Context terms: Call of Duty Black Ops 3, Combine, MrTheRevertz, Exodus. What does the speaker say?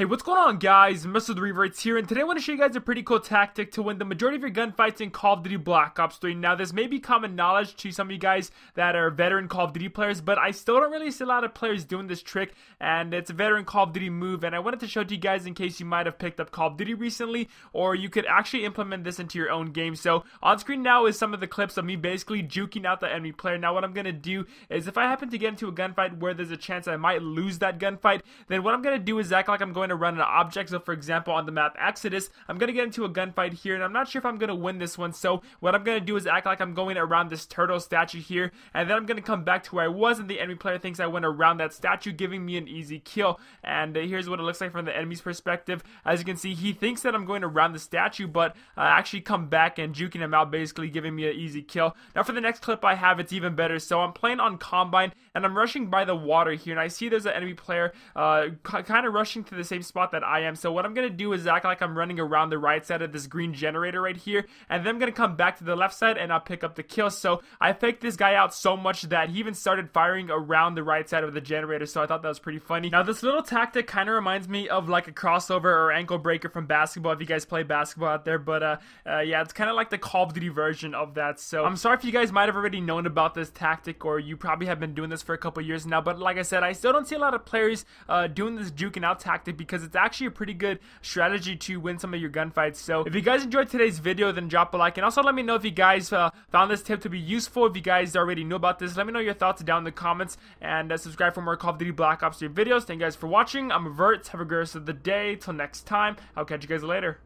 Hey, what's going on, guys? MrTheRevertz here, and today I want to show you guys a pretty cool tactic to win the majority of your gunfights in Call of Duty Black Ops 3. Now, this may be common knowledge to some of you guys that are veteran Call of Duty players, but I still don't really see a lot of players doing this trick, and it's a veteran Call of Duty move, and I wanted to show it to you guys in case you might have picked up Call of Duty recently, or you could actually implement this into your own game. So, on screen now is some of the clips of me basically juking out the enemy player. Now, what I'm going to do is if I happen to get into a gunfight where there's a chance I might lose that gunfight, then what I'm going to do is act like I'm going to run an object. So for example, on the map Exodus, I'm going to get into a gunfight here, and I'm not sure if I'm going to win this one. So what I'm going to do is act like I'm going around this turtle statue here, and then I'm going to come back to where I was, and the enemy player thinks I went around that statue, giving me an easy kill. And here's what it looks like from the enemy's perspective. As you can see, he thinks that I'm going around the statue, but I actually come back and juking him out, basically giving me an easy kill. Now for the next clip I have, it's even better. So I'm playing on Combine, and I'm rushing by the water here, and I see there's an enemy player kind of rushing to the same spot that I am. So what I'm going to do is act like I'm running around the right side of this green generator right here, and then I'm going to come back to the left side and I'll pick up the kill. So I faked this guy out so much that he even started firing around the right side of the generator, so I thought that was pretty funny. Now this little tactic kind of reminds me of like a crossover or ankle breaker from basketball, if you guys play basketball out there, but yeah, it's kind of like the Call of Duty version of that. So I'm sorry if you guys might have already known about this tactic, or you probably have been doing this for a couple years now, but like I said, I still don't see a lot of players doing this juking out tactic, because it's actually a pretty good strategy to win some of your gunfights. So if you guys enjoyed today's video, then drop a like, and also let me know if you guys found this tip to be useful. If you guys already knew about this, let me know your thoughts down in the comments, and subscribe for more Call of Duty Black Ops 3 videos. Thank you guys for watching. I'm MrTheRevertz. Have a great rest of the day. Till next time, I'll catch you guys later.